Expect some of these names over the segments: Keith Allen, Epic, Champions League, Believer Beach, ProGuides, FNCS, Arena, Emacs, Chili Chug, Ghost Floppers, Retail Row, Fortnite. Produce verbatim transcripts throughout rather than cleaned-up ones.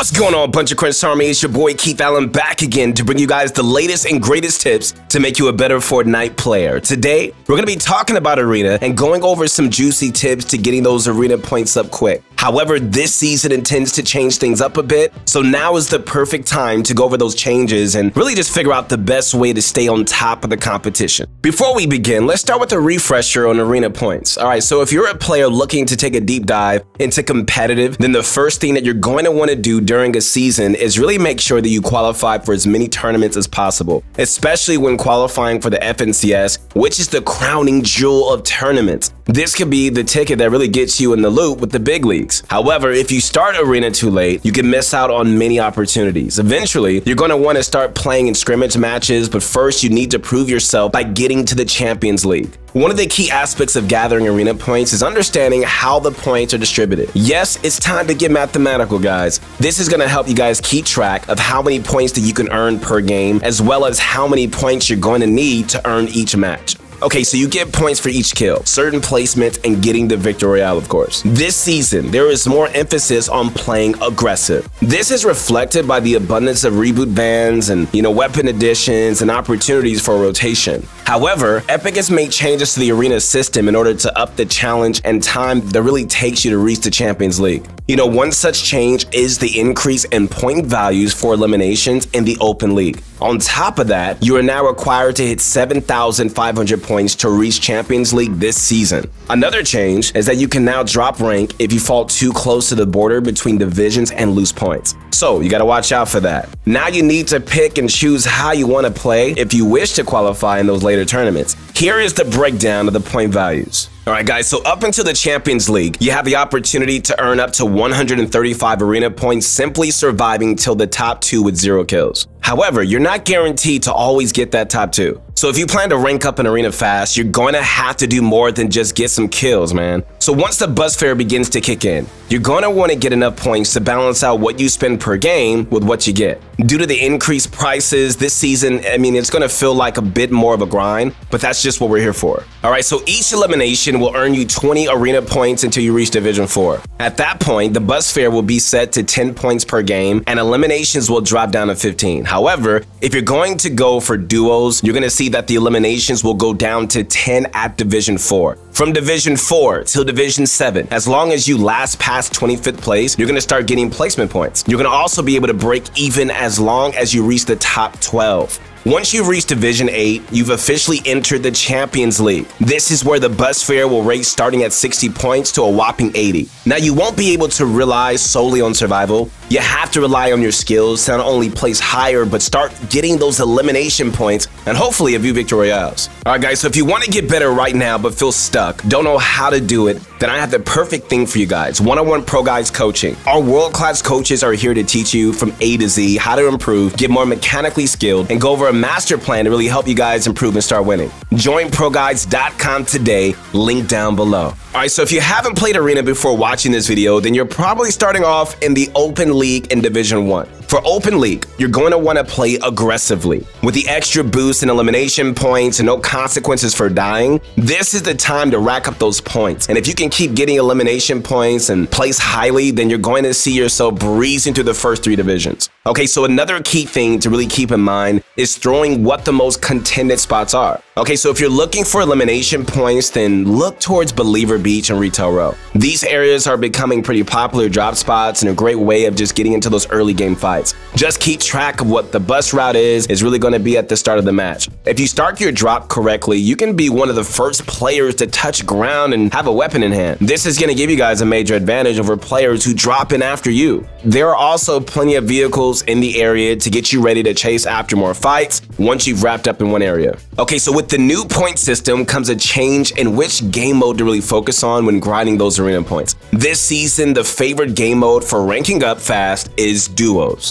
What's going on, Bunch of Crunch Army? It's your boy Keith Allen back again to bring you guys the latest and greatest tips to make you a better Fortnite player. Today, we're going to be talking about Arena and going over some juicy tips to getting those Arena points up quick. However, this season intends to change things up a bit, so now is the perfect time to go over those changes and really just figure out the best way to stay on top of the competition. Before we begin, let's start with a refresher on Arena points. Alright, so if you're a player looking to take a deep dive into competitive, then the first thing that you're going to want to do during a season is really make sure that you qualify for as many tournaments as possible, especially when qualifying for the F N C S, which is the crowning jewel of tournaments. This could be the ticket that really gets you in the loop with the big leagues. However, if you start Arena too late, you can miss out on many opportunities. Eventually, you're going to want to start playing in scrimmage matches, but first you need to prove yourself by getting to the Champions League. One of the key aspects of gathering Arena points is understanding how the points are distributed. Yes, it's time to get mathematical, guys. This is going to help you guys keep track of how many points that you can earn per game, as well as how many points you're going to need to earn each match. Okay, so you get points for each kill, certain placements, and getting the victory royale, of course. This season, there is more emphasis on playing aggressive. This is reflected by the abundance of reboot bans and, you know, weapon additions and opportunities for rotation. However, Epic has made changes to the Arena system in order to up the challenge and time that really takes you to reach the Champions League. You know, one such change is the increase in point values for eliminations in the Open League. On top of that, you are now required to hit seven thousand five hundred points points to reach Champions League this season. Another change is that you can now drop rank if you fall too close to the border between divisions and lose points. So you gotta watch out for that. Now you need to pick and choose how you wanna play if you wish to qualify in those later tournaments. Here is the breakdown of the point values. Alright guys, so up until the Champions League, you have the opportunity to earn up to one hundred thirty-five Arena points simply surviving till the top two with zero kills. However, you're not guaranteed to always get that top two. So if you plan to rank up in Arena fast, you're going to have to do more than just get some kills, man. So once the buzz fare begins to kick in, you're going to want to get enough points to balance out what you spend per game with what you get. Due to the increased prices this season, I mean, it's going to feel like a bit more of a grind, but that's just what we're here for. Alright, so each elimination will earn you twenty Arena points until you reach Division four. At that point, the buzz fare will be set to ten points per game, and eliminations will drop down to fifteen. However, if you're going to go for duos, you're going to see that the eliminations will go down to ten at Division four. From Division four till Division seven, as long as you last past twenty-fifth place, you're going to start getting placement points. You're going to also be able to break even as long as you reach the top twelve. Once you've reached Division eight, you've officially entered the Champions League. This is where the bus fare will rate starting at sixty points to a whopping eighty. Now you won't be able to rely solely on survival. You have to rely on your skills to not only place higher, but start getting those elimination points and hopefully a few victory royales. Alright guys, so if you want to get better right now but feel stuck, don't know how to do it, then I have the perfect thing for you guys. One-on-one ProGuides coaching. Our world-class coaches are here to teach you from A to Z how to improve, get more mechanically skilled, and go over a master plan to really help you guys improve and start winning. Join ProGuides dot com today, link down below. Alright, so if you haven't played Arena before watching this video, then you're probably starting off in the Open League in Division one. For Open League, you're going to want to play aggressively. With the extra boost and elimination points and no consequences for dying, this is the time to rack up those points. And if you can keep getting elimination points and place highly, then you're going to see yourself breezing through the first three divisions. Okay, so another key thing to really keep in mind is throwing what the most contended spots are. Okay, so if you're looking for elimination points, then look towards Believer Beach and Retail Row. These areas are becoming pretty popular drop spots and a great way of just getting into those early game fights. Just keep track of what the bus route is, is really going to be at the start of the match. If you start your drop correctly, you can be one of the first players to touch ground and have a weapon in hand. This is going to give you guys a major advantage over players who drop in after you. There are also plenty of vehicles in the area to get you ready to chase after more fights once you've wrapped up in one area. Okay, so with the new point system comes a change in which game mode to really focus on when grinding those Arena points. This season, the favorite game mode for ranking up fast is duos.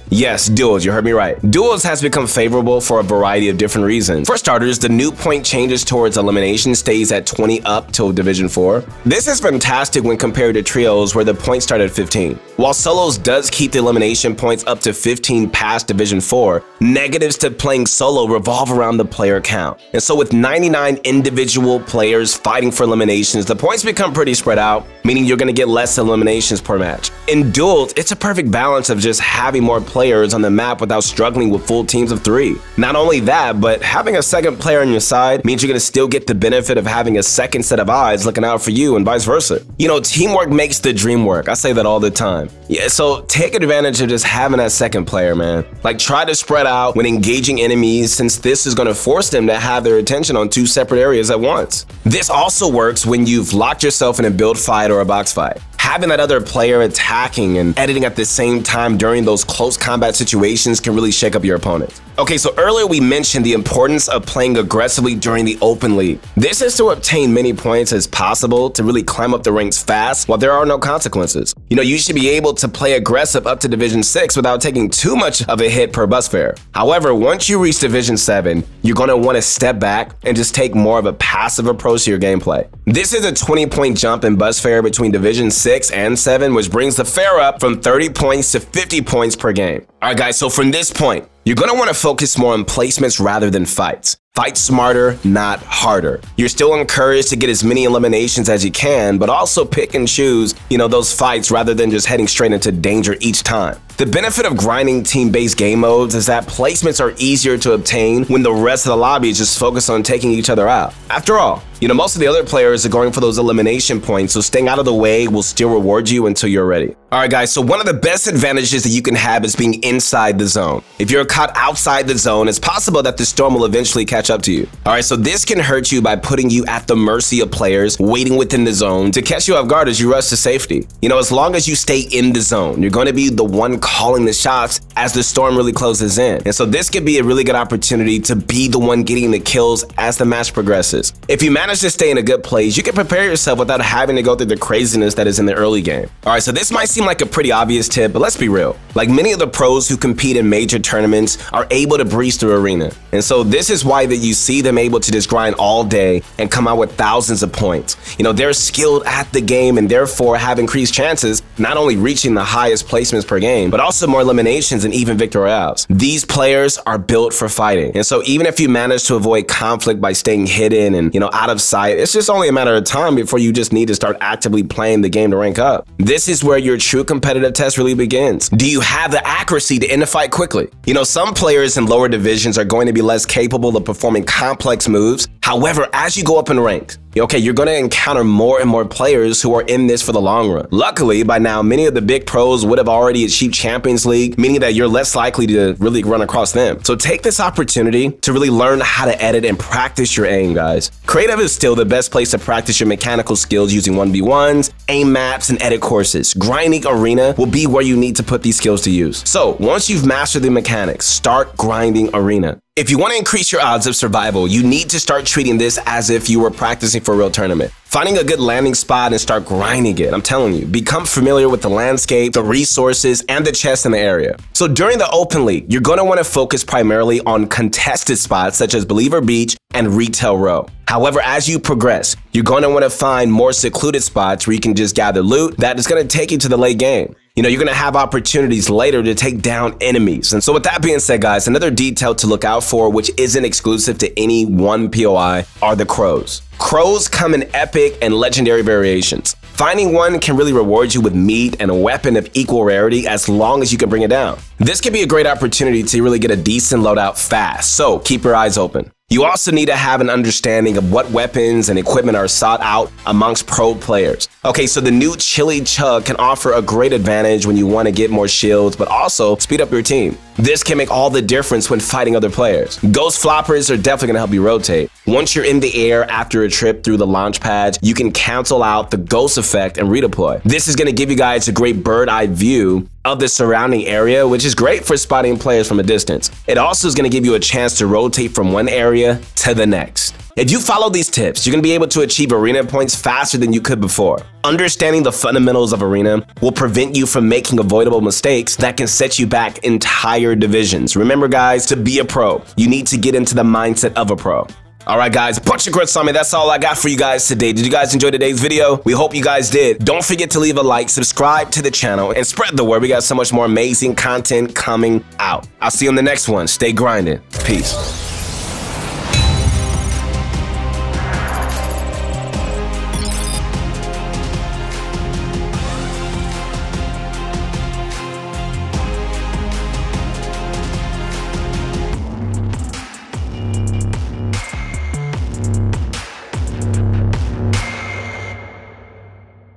Yes, duels, you heard me right. Duels has become favorable for a variety of different reasons. For starters, the new point changes towards elimination stays at twenty up till Division four. This is fantastic when compared to trios where the points start at fifteen. While solos does keep the elimination points up to fifteen past Division four, negatives to playing solo revolve around the player count. And so with ninety-nine individual players fighting for eliminations, the points become pretty spread out, meaning you're gonna get less eliminations per match. In duels, it's a perfect balance of just having more players on the map without struggling with full teams of three. Not only that, but having a second player on your side means you're gonna still get the benefit of having a second set of eyes looking out for you and vice versa. You know, teamwork makes the dream work. I say that all the time. Yeah, so take advantage of just having that second player, man. Like, try to spread out when engaging enemies, since this is gonna force them to have their attention on two separate areas at once. This also works when you've locked yourself in a build fight or a box fight. Having that other player attacking and editing at the same time during those close combat situations can really shake up your opponent. Okay, so earlier we mentioned the importance of playing aggressively during the open league. This is to obtain many points as possible to really climb up the ranks fast while there are no consequences. You know, you should be able to play aggressive up to Division six without taking too much of a hit per bus fare. However, once you reach Division seven, you're gonna wanna step back and just take more of a passive approach to your gameplay. This is a twenty point jump in bus fare between Division six and seven, which brings the fare up from thirty points to fifty points per game. Alright guys, so from this point, you're gonna wanna focus more on placements rather than fights. Fight smarter, not harder. You're still encouraged to get as many eliminations as you can, but also pick and choose, you know, those fights rather than just heading straight into danger each time. The benefit of grinding team-based game modes is that placements are easier to obtain when the rest of the lobby is just focused on taking each other out. After all, you know, most of the other players are going for those elimination points, so staying out of the way will still reward you until you're ready. Alright guys, so one of the best advantages that you can have is being inside the zone. If you're caught outside the zone, it's possible that the storm will eventually catch up to you. Alright, so this can hurt you by putting you at the mercy of players waiting within the zone to catch you off guard as you rush to safety. You know, as long as you stay in the zone, you're going to be the one calling the shots as the storm really closes in. And so this could be a really good opportunity to be the one getting the kills as the match progresses. If you manage to stay in a good place, you can prepare yourself without having to go through the craziness that is in the early game. Alright, so this might seem like a pretty obvious tip, but let's be real. Like, many of the pros who compete in major tournaments are able to breeze through arena. And so this is why that you see them able to just grind all day and come out with thousands of points. You know, they're skilled at the game and therefore have increased chances, not only reaching the highest placements per game, but also more eliminations and even victory royales. These players are built for fighting. And so even if you manage to avoid conflict by staying hidden and, you know, out of sight, it's just only a matter of time before you just need to start actively playing the game to rank up. This is where your true competitive test really begins. Do you have the accuracy to end the fight quickly? You know, some players in lower divisions are going to be less capable of performing complex moves. However, as you go up in rank, okay, you're going to encounter more and more players who are in this for the long run. Luckily, by now, many of the big pros would have already achieved Champions League, meaning that you're less likely to really run across them. So take this opportunity to really learn how to edit and practice your aim, guys. Creative is still the best place to practice your mechanical skills using one v ones, aim maps, and edit courses. Grinding arena will be where you need to put these skills to use. So once you've mastered the mechanics, start grinding arena. If you want to increase your odds of survival, you need to start treating this as if you were practicing for a real tournament. Finding a good landing spot and start grinding it. I'm telling you, become familiar with the landscape, the resources, and the chests in the area. So during the open league, you're going to want to focus primarily on contested spots such as Believer Beach and Retail Row. However, as you progress, you're going to want to find more secluded spots where you can just gather loot that is going to take you to the late game. You know, you're going to have opportunities later to take down enemies. And so with that being said, guys, another detail to look out for, which isn't exclusive to any one P O I, are the crows. Crows come in epic and legendary variations. Finding one can really reward you with meat and a weapon of equal rarity as long as you can bring it down. This can be a great opportunity to really get a decent loadout fast, so keep your eyes open. You also need to have an understanding of what weapons and equipment are sought out amongst pro players. Okay, so the new Chili Chug can offer a great advantage when you want to get more shields, but also speed up your team. This can make all the difference when fighting other players. Ghost Floppers are definitely going to help you rotate. Once you're in the air after a trip through the launch pad, you can cancel out the ghost effect and redeploy. This is going to give you guys a great bird's-eye view of the surrounding area, which is great for spotting players from a distance. It also is going to give you a chance to rotate from one area to the next. If you follow these tips, you're going to be able to achieve arena points faster than you could before. Understanding the fundamentals of arena will prevent you from making avoidable mistakes that can set you back entire divisions. Remember guys, to be a pro, you need to get into the mindset of a pro. Alright guys, bunch of grits on me, that's all I got for you guys today. Did you guys enjoy today's video? We hope you guys did. Don't forget to leave a like, subscribe to the channel, and spread the word. We got so much more amazing content coming out. I'll see you on the next one. Stay grinding. Peace.